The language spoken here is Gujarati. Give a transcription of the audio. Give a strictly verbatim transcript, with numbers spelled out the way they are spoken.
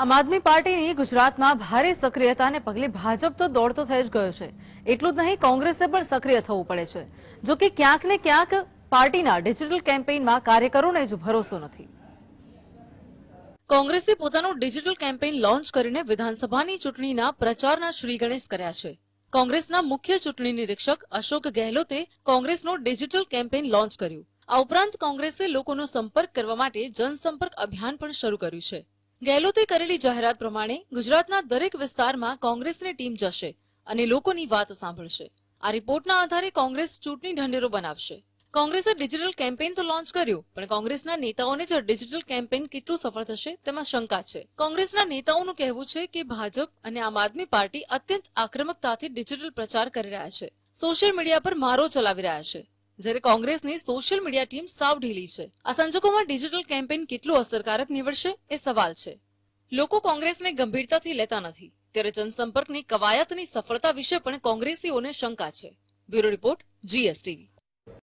આમ આદમી પાર્ટીની ગુજરાતમાં ભારે સક્રિયતાને પગલે ભાજપ તો દોડતો થઈ જ ગયો છે. એટલું જ નહીં, કોંગ્રેસે પણ સક્રિય થવું પડે છે. જો કે ક્યાંક ને ક્યાંક પાર્ટીના ડિજિટલ કેમ્પેઇનમાં કાર્યકરોને જ ભરોસો નથી. કોંગ્રેસે પોતાનું ડિજિટલ કેમ્પેઇન લોન્ચ કરીને વિધાનસભાની ચૂંટણીના પ્રચારના શ્રીગણેશ કર્યા છે. કોંગ્રેસના મુખ્ય ચૂંટણી નિરીક્ષક અશોક ગેહલોતે કોંગ્રેસનું ડિજિટલ કેમ્પેઇન લોન્ચ કર્યું. આ ઉપરાંત કોંગ્રેસે લોકોનો સંપર્ક કરવા માટે જનસંપર્ક અભિયાન પણ શરૂ કર્યું છે. ગેહલોતે કરેલી જાહેરાત પ્રમાણે ગુજરાતના દરેક વિસ્તારમાં કોંગ્રેસની ટીમ જશે અને લોકોની વાત સાંભળશે. આ રિપોર્ટના આધારે કોંગ્રેસ ચૂંટણી ઢંઢેરો બનાવશે. કોંગ્રેસે ડિજિટલ કેમ્પેઇન તો લોન્ચ કર્યું, પણ કોંગ્રેસના નેતાઓને જ ડિજિટલ કેમ્પેઇન કેટલું સફળ થશે તેમાં શંકા છે. કોંગ્રેસના નેતાઓનું કહેવું છે કે ભાજપ અને આમ આદમી પાર્ટી અત્યંત આક્રમકતાથી ડિજિટલ પ્રચાર કરી રહ્યા છે, સોશિયલ મીડિયા પર મારો ચલાવી રહ્યા છે, જ્યારે કોંગ્રેસની સોશિયલ મીડિયા ટીમ સાવ ઢીલી છે. આ સંજોગોમાં ડિજિટલ કેમ્પેઇન કેટલું અસરકારક નીવડશે એ સવાલ છે. લોકો કોંગ્રેસને ગંભીરતાથી લેતા નથી, ત્યારે જનસંપર્કની કવાયતની સફળતા વિશે પણ કોંગ્રેસીઓને શંકા છે. Bureau report, GST.